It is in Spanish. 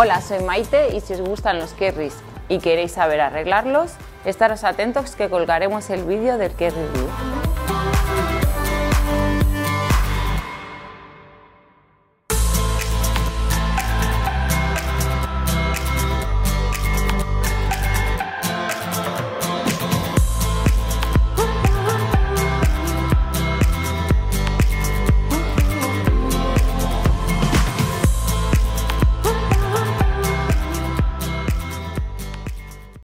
Hola, soy Maite y si os gustan los Kerrys y queréis saber arreglarlos, estaros atentos que colgaremos el vídeo del Kerry Blue.